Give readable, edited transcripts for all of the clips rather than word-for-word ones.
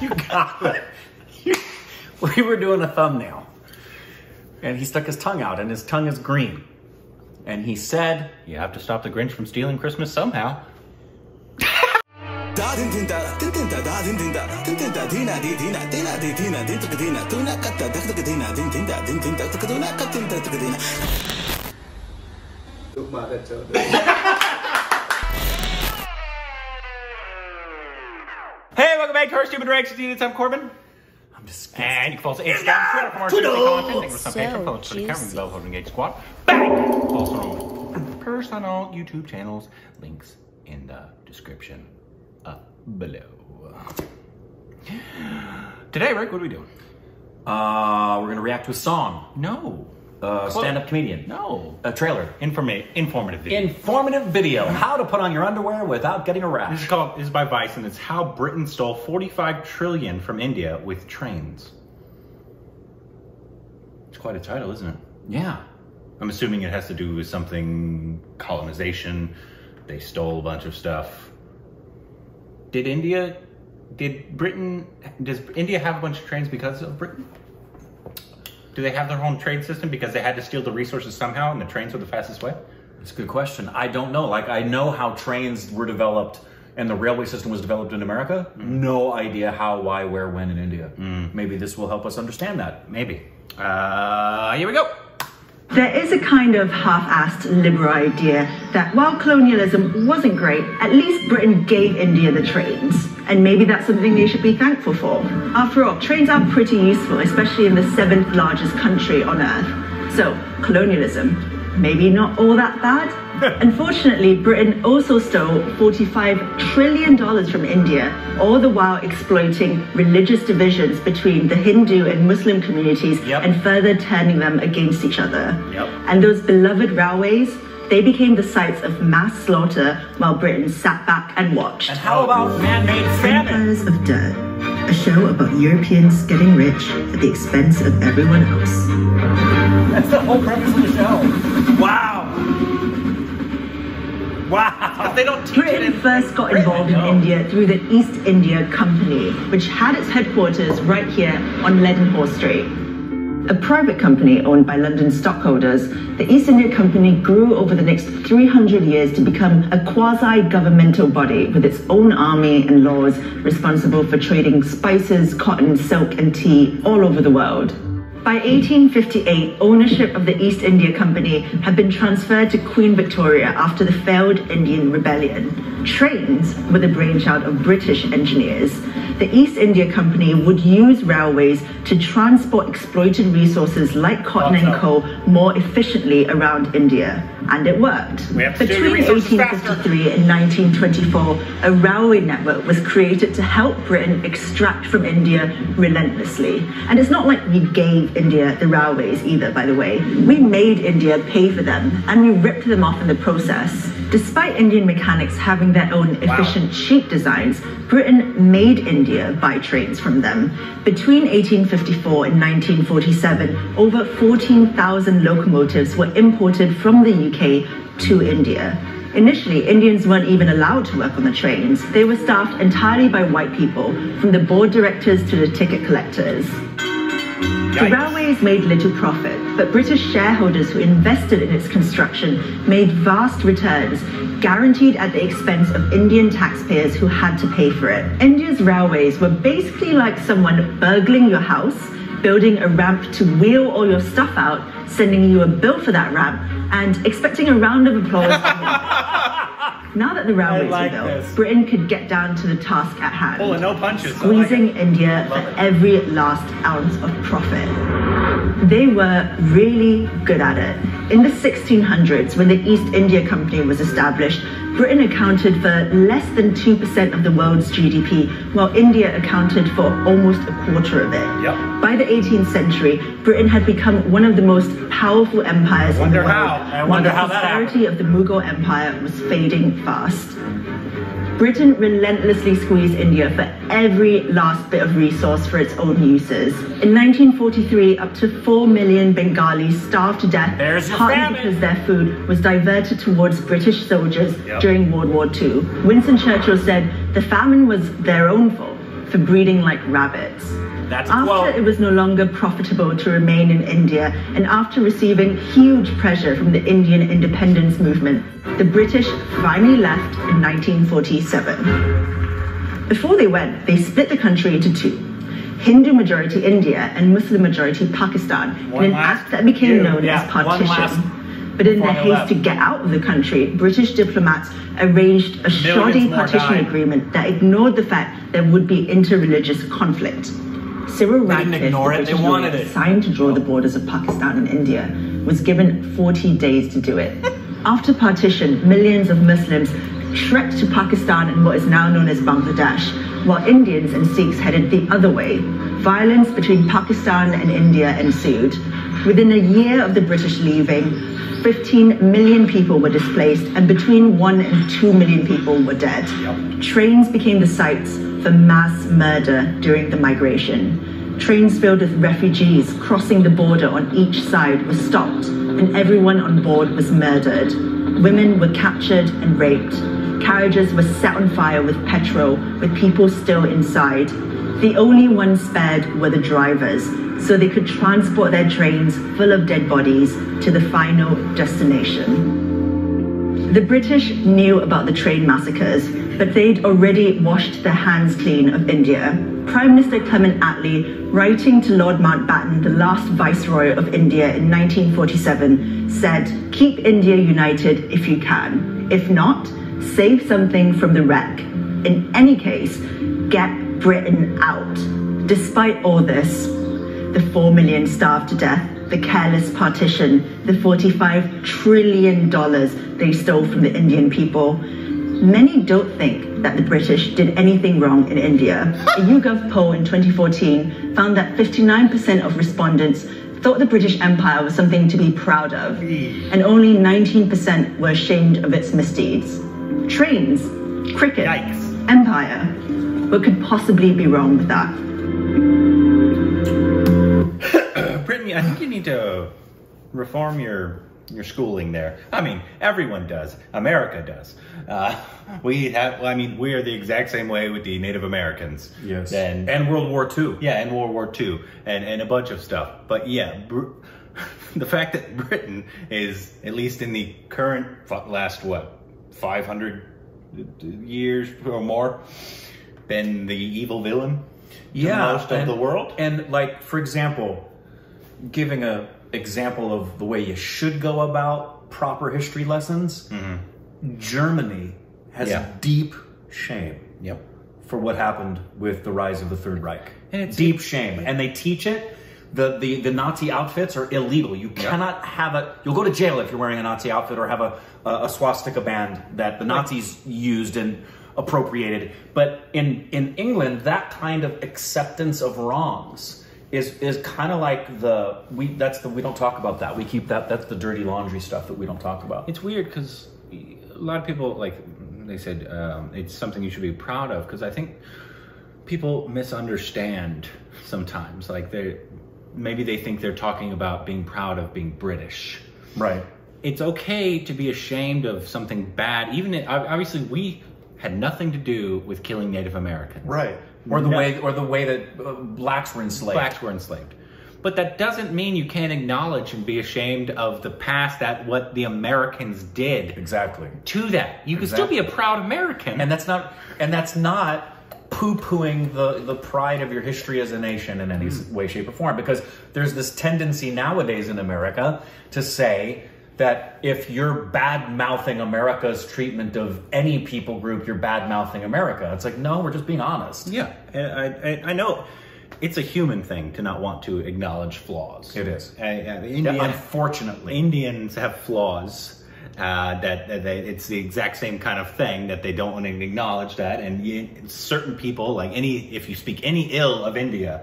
You got it. We were doing a thumbnail, and he stuck his tongue out, and his tongue is green. And he said, you have to stop the Grinch from stealing Christmas somehow. Hey, welcome back to our Stupid Reactions. I'm Corbin. I'm disgusted. And you can follow us on Twitter for more content. Thanks for some Patreon folks for the covering bell holding gate squad. Bang! Also on personal YouTube channels. Links in the description up below. Today, Rick, what are we doing? We're gonna react to a song. No. Stand-up comedian. No. A trailer. Informative video. Informative video. How to put on your underwear without getting a rash. This is by Vice, and it's how Britain stole 45 trillion from India with trains. It's quite a title, isn't it? Yeah. I'm assuming it has to do with something colonization. They stole a bunch of stuff. Does India have a bunch of trains because of Britain? Do they have their own train system because they had to steal the resources somehow and the trains were the fastest way? That's a good question. I don't know. Like, I know how trains were developed and the railway system was developed in America. No idea how, why, where, when in India. Maybe this will help us understand that. Maybe. Here we go. There is a kind of half-assed liberal idea that while colonialism wasn't great, at least Britain gave India the trains. And maybe that's something they should be thankful for. After all, trains are pretty useful, especially in the 7th largest country on earth. So, colonialism, maybe not all that bad? Unfortunately, Britain also stole $45 trillion from India, all the while exploiting religious divisions between the Hindu and Muslim communities and further turning them against each other. And those beloved railways, they became the sites of mass slaughter while Britain sat back and watched. And how about man-made famine? Of Dirt, a show about Europeans getting rich at the expense of everyone else. That's the whole premise of the show. Wow. Wow. They don't teach Britain first got involved in India through the East India Company, which had its headquarters right here on Leadenhall Street. A private company owned by London stockholders, the East India Company grew over the next 300 years to become a quasi-governmental body with its own army and laws responsible for trading spices, cotton, silk, and tea all over the world. By 1858, ownership of the East India Company had been transferred to Queen Victoria after the failed Indian Rebellion. Trains were the brainchild of British engineers. The East India Company would use railways to transport exploited resources like cotton and coal more efficiently around India. And it worked. Between 1853 and 1924, a railway network was created to help Britain extract from India relentlessly. And it's not like we gave India the railways either, by the way. We made India pay for them, and we ripped them off in the process. Despite Indian mechanics having their own efficient, cheap designs, Britain made India buy trains from them. Between 1854 and 1947, over 14,000 locomotives were imported from the UK to India. Initially, Indians weren't even allowed to work on the trains. They were staffed entirely by white people, from the board directors to the ticket collectors. Yikes. The railways made little profit, but British shareholders who invested in its construction made vast returns, guaranteed at the expense of Indian taxpayers who had to pay for it. India's railways were basically like someone burgling your house, building a ramp to wheel all your stuff out, sending you a bill for that ramp, and expecting a round of applause. Now that the railways were built, Britain could get down to the task at hand. Oh, no punches. Squeezing India for every last ounce of profit. They were really good at it. In the 1600s, when the East India Company was established, Britain accounted for less than 2% of the world's GDP, while India accounted for almost a quarter of it. By the 18th century, Britain had become one of the most powerful empires in the world. I wonder how that happened. The prosperity of the Mughal Empire was fading fast. Britain relentlessly squeezed India for every last bit of resource for its own uses. In 1943, up to 4 million Bengalis starved to death, partly because their food was diverted towards British soldiers during World War II. Winston Churchill said the famine was their own fault. for breeding like rabbits. It was no longer profitable to remain in India, and after receiving huge pressure from the Indian independence movement, the British finally left in 1947. Before they went, they split the country into two: Hindu-majority India and Muslim-majority Pakistan, in an act that became known as partition. But in their haste to get out of the country, British diplomats arranged a shoddy partition agreement that ignored the fact there would be interreligious conflict. Cyril Radcliffe, the British lawyer assigned to draw the borders of Pakistan and India, was given 40 days to do it. After partition, millions of Muslims trekked to Pakistan and what is now known as Bangladesh, while Indians and Sikhs headed the other way. Violence between Pakistan and India ensued. Within a year of the British leaving, 15 million people were displaced, and between 1 and 2 million people were dead. Trains became the sites for mass murder during the migration. Trains filled with refugees crossing the border on each side were stopped, and everyone on board was murdered. Women were captured and raped. Carriages were set on fire with petrol, with people still inside. The only ones spared were the drivers, so they could transport their trains full of dead bodies to the final destination. The British knew about the train massacres, but they'd already washed their hands clean of India. Prime Minister Clement Attlee, writing to Lord Mountbatten, the last Viceroy of India in 1947, said, "Keep India united if you can. If not, save something from the wreck. In any case, get Britain out." Despite all this, the 4 million starved to death, the careless partition, the $45 trillion they stole from the Indian people. Many don't think that the British did anything wrong in India. A YouGov poll in 2014 found that 59% of respondents thought the British Empire was something to be proud of, and only 19% were ashamed of its misdeeds. Trains, cricket, empire. What could possibly be wrong with that? Brittany, I think you need to reform your schooling there. I mean, everyone does. America does. We are the exact same way with the Native Americans. Yes. And World War II. Yeah, and World War II. And a bunch of stuff. But yeah, the fact that Britain is, at least in the current last, 500 years or more, been the evil villain to most of the world. And like, for example, giving an example of the way you should go about proper history lessons, Germany has deep shame for what happened with the rise of the Third Reich. And it's deep shame. And they teach it. The Nazi outfits are illegal. You cannot have a... You'll go to jail if you're wearing a Nazi outfit or have a swastika band that the Nazis used and appropriated. But in England, that kind of acceptance of wrongs is kind of like the... we don't talk about that. We keep that... That's the dirty laundry stuff that we don't talk about. It's weird because a lot of people, like they said, it's something you should be proud of, because I think people misunderstand sometimes. Like maybe they think they're talking about being proud of being British. Right. It's okay to be ashamed of something bad. Even obviously, we had nothing to do with killing Native Americans. Right. Or the way that blacks were enslaved. But that doesn't mean you can't acknowledge and be ashamed of the past, that what the Americans did. Exactly. To that, you can still be a proud American, and that's not poo-pooing the pride of your history as a nation in any way, shape, or form. Because there's this tendency nowadays in America to say that if you're bad-mouthing America's treatment of any people group, you're bad-mouthing America. It's like, no, we're just being honest. Yeah, I know it's a human thing to not want to acknowledge flaws. It is. Unfortunately. Indians have flaws. It's the exact same kind of thing that they don't want to acknowledge that, and certain people, like if you speak any ill of India,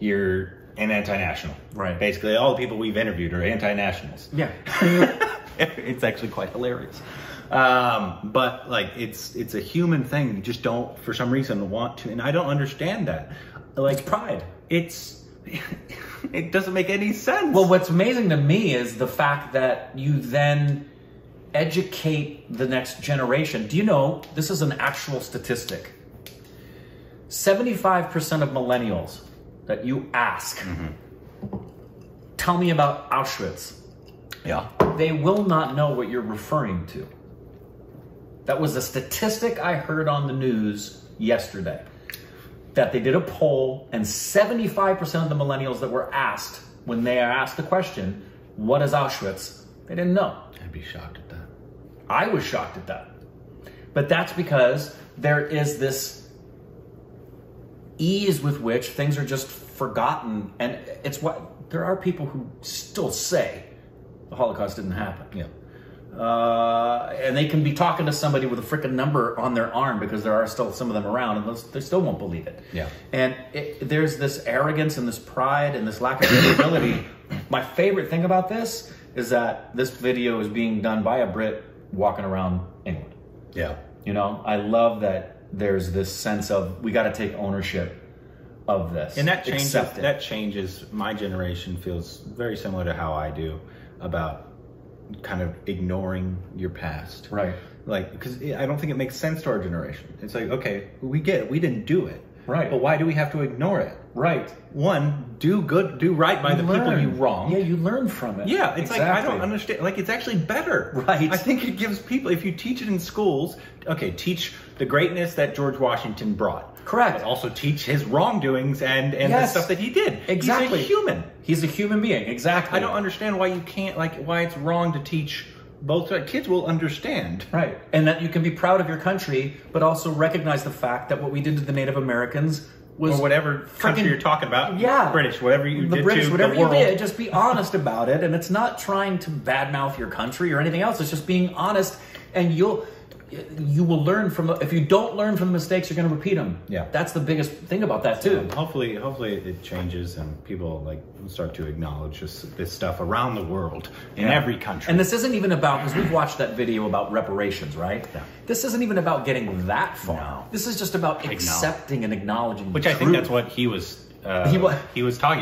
you're an anti-national. Right. Basically, all the people we've interviewed are anti-nationals. Yeah. It's actually quite hilarious. But like, it's a human thing. You just don't, for some reason, want to, and I don't understand that. Like, it's pride. It doesn't make any sense. Well, what's amazing to me is the fact that you then educate the next generation. Do you know, this is an actual statistic. 75% of millennials that you ask, tell me about Auschwitz. Yeah. They will not know what you're referring to. That was a statistic I heard on the news yesterday, that they did a poll and 75% of the millennials that were asked, when they are asked the question, what is Auschwitz? They didn't know. I'd be shocked at that. I was shocked at that. But that's because there is this ease with which things are just forgotten. And it's what, there are people who still say the Holocaust didn't happen. Yeah. And they can be talking to somebody with a freaking number on their arm, because there are still some of them around, and they still won't believe it. Yeah. And there's this arrogance and this pride and this lack of credibility. My favorite thing about this is that this video is being done by a Brit walking around England. Yeah. You know, I love that there's this sense of, we got to take ownership of this. And that changes, my generation feels very similar to how I do about kind of ignoring your past, right? Like, because I don't think it makes sense to our generation. It's like, okay, we get it, we didn't do it, right? But why do we have to ignore it, right? One, do good, do right by the people you wronged. Yeah, you learn from it. Yeah, it's exactly. Like, I don't understand. Like, it's actually better, right? I think it gives people, if you teach it in schools, okay, teach the greatness that George Washington brought. Correct. But also teach his wrongdoings and the stuff that he did. Exactly. He's a human. He's a human being. Exactly. I don't understand why you can't, like, why it's wrong to teach both. Kids will understand. Right. And that you can be proud of your country, but also recognize the fact that what we did to the Native Americans was, or whatever country you're talking about. Yeah. British, whatever you did to the world. Whatever you did, just be honest about it. And it's not trying to badmouth your country or anything else. It's just being honest, and you'll... you will learn from, if you don't learn from the mistakes, you're going to repeat them. Yeah. That's the biggest thing about that too. Hopefully it changes and people like start to acknowledge this stuff around the world, in every country. And this isn't even about, because we've watched that video about reparations, right? Yeah. This isn't even about getting that far. No. This is just about accepting and acknowledging the truth. I think that's what he was talking.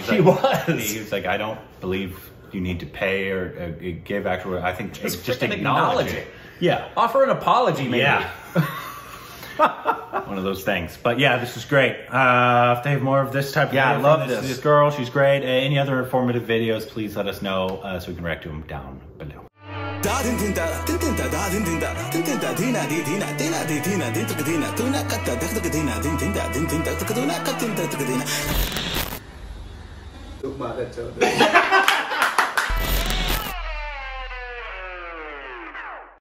He was like, I don't believe you need to pay or give actual, I think it's just acknowledge it. Yeah. Offer an apology, maybe. Yeah. One of those things. But yeah, this is great. If they have more of this type of video, I love this girl. She's great. Any other informative videos, please let us know so we can react to them down below.